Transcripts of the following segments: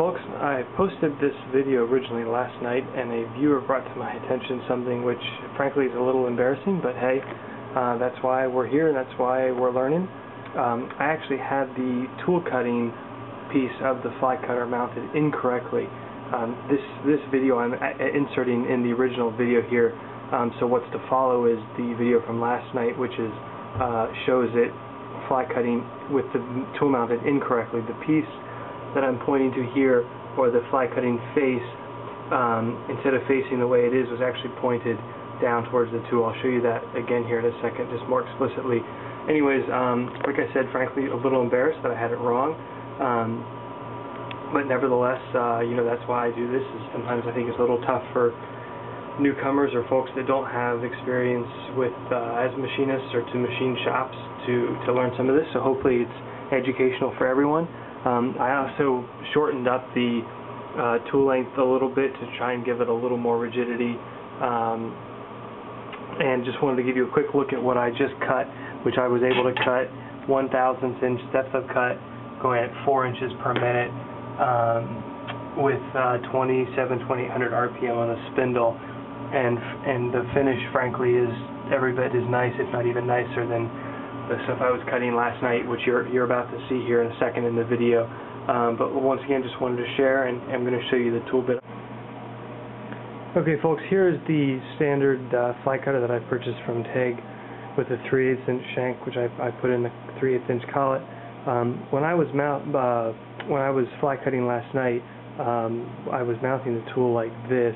folks, I posted this video originally last night, and a viewer brought to my attention something which, frankly, is a little embarrassing, but hey, that's why we're here, and that's why we're learning. I actually had the tool cutting piece of the fly cutter mounted incorrectly. This video I'm inserting in the original video here, so what's to follow is the video from last night, which is shows it fly cutting with the tool mounted incorrectly. The piece that I'm pointing to here, or the fly cutting face, instead of facing the way it is, was actually pointed down towards the tool. I'll show you that again here in a second, just more explicitly. Anyways, like I said, frankly, a little embarrassed that I had it wrong, but nevertheless, you know, that's why I do this. Is sometimes I think it's a little tough for newcomers or folks that don't have experience with as machinists or to machine shops to learn some of this. So hopefully it's educational for everyone. I also shortened up the tool length a little bit to try and give it a little more rigidity, and just wanted to give you a quick look at what I just cut, which I was able to cut 1/1000th inch depth of cut, going at 4 inches per minute, with 2,700 to 2,800 RPM on the spindle, and the finish, frankly, is every bit as nice, if not even nicer, than the stuff I was cutting last night, which you're about to see here in a second in the video. But once again, just wanted to share, and I'm going to show you the tool bit. Okay, folks, here is the standard fly cutter that I purchased from Taig, with a 3/8 inch shank, which I put in the 3/8 inch collet. When I was fly cutting last night, I was mounting the tool like this,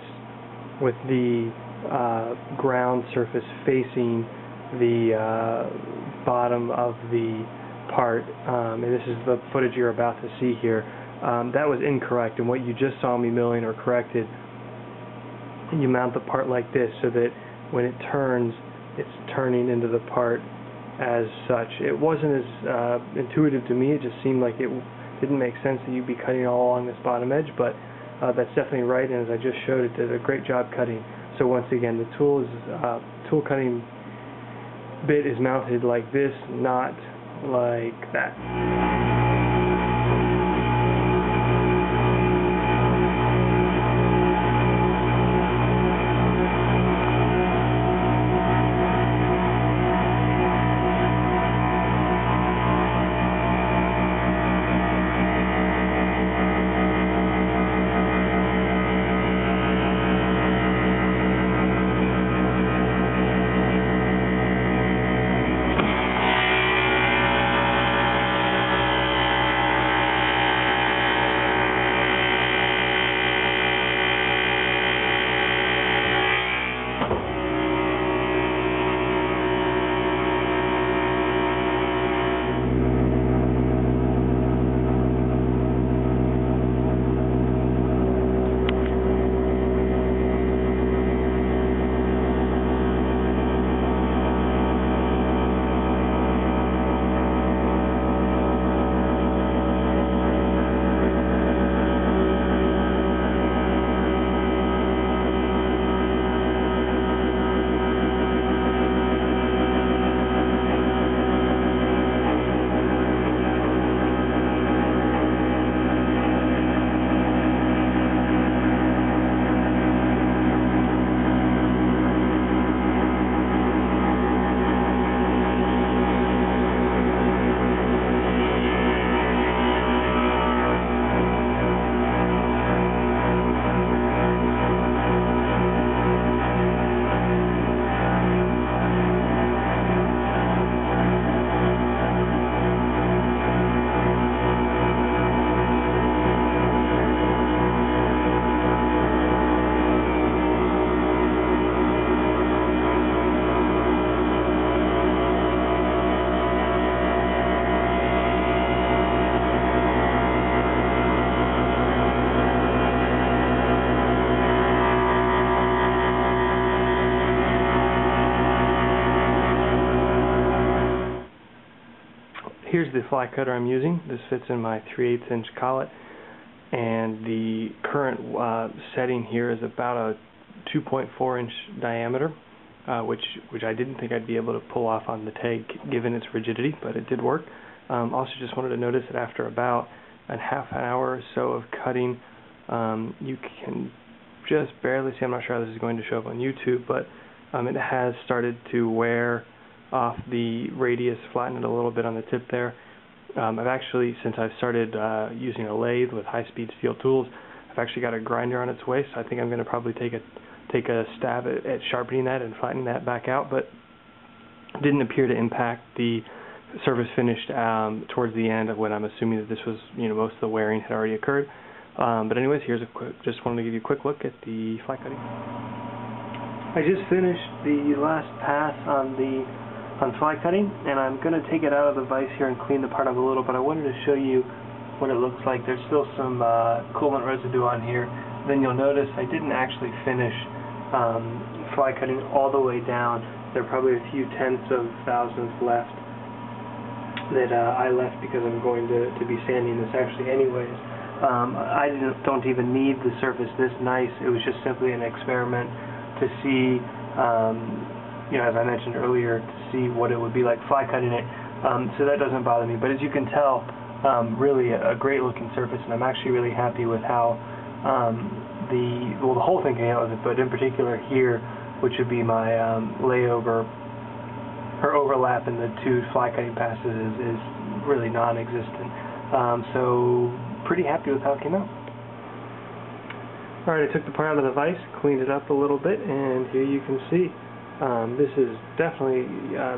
with the ground surface facing the bottom of the part, and this is the footage you're about to see here. That was incorrect, and what you just saw me milling or corrected, you mount the part like this so that when it turns, it's turning into the part as such. It wasn't as intuitive to me. It just seemed like it didn't make sense that you'd be cutting all along this bottom edge, but that's definitely right, and as I just showed, it did a great job cutting. So once again, the tool cutting bit is mounted like this, not like that. Here's the fly cutter I'm using. This fits in my 3/8 inch collet, and the current setting here is about a 2.4 inch diameter, which I didn't think I'd be able to pull off on the Taig given its rigidity, but it did work. Also just wanted to notice that after about a half an hour or so of cutting. You can just barely see, I'm not sure how this is going to show up on YouTube, but it has started to wear off the radius, flatten it a little bit on the tip there. I've actually, since I've started using a lathe with high-speed steel tools, I've actually got a grinder on its way, so I think I'm going to probably take a stab at sharpening that and flattening that back out, but it didn't appear to impact the surface finished towards the end of when I'm assuming that this was, you know, most of the wearing had already occurred. But anyways, here's a quick, just wanted to give you a quick look at the flat cutting. I just finished the last pass on the fly cutting, and I'm going to take it out of the vise here and clean the part up a little, but I wanted to show you what it looks like. There's still some coolant residue on here. Then you'll notice I didn't actually finish fly cutting all the way down. There are probably a few tenths of thousandths left that I left because I'm going to be sanding this actually anyways. I don't even need the surface this nice. It was just simply an experiment to see, you know, as I mentioned earlier, to see what it would be like fly cutting it, so that doesn't bother me. But as you can tell, really a great looking surface, and I'm actually really happy with how the whole thing came out with it, but in particular here, which would be my layover or overlap in the two fly cutting passes is really non-existent. So pretty happy with how it came out. Alright, I took the part out of the vise, cleaned it up a little bit, and here you can see. This is definitely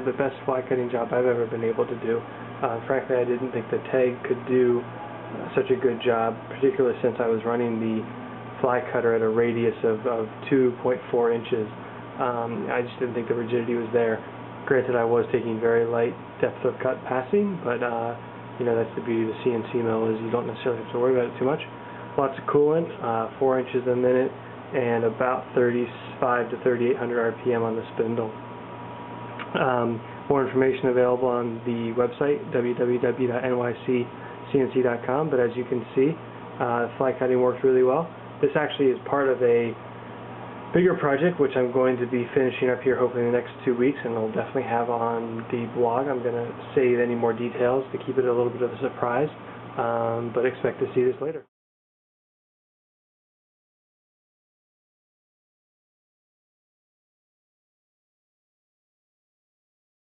the best fly cutting job I've ever been able to do. Frankly, I didn't think the Taig could do such a good job, particularly since I was running the fly cutter at a radius of 2.4 inches. I just didn't think the rigidity was there. Granted, I was taking very light depth of cut passing, but you know, that's the beauty of the CNC mill, is you don't necessarily have to worry about it too much. Lots of coolant, 4 inches a minute, and about 35 to 3800 RPM on the spindle. More information available on the website, www.nyccnc.com, but as you can see, fly cutting worked really well. This actually is part of a bigger project, which I'm going to be finishing up here hopefully in the next 2 weeks, and I'll definitely have on the blog. I'm going to save any more details to keep it a little bit of a surprise, but expect to see this later.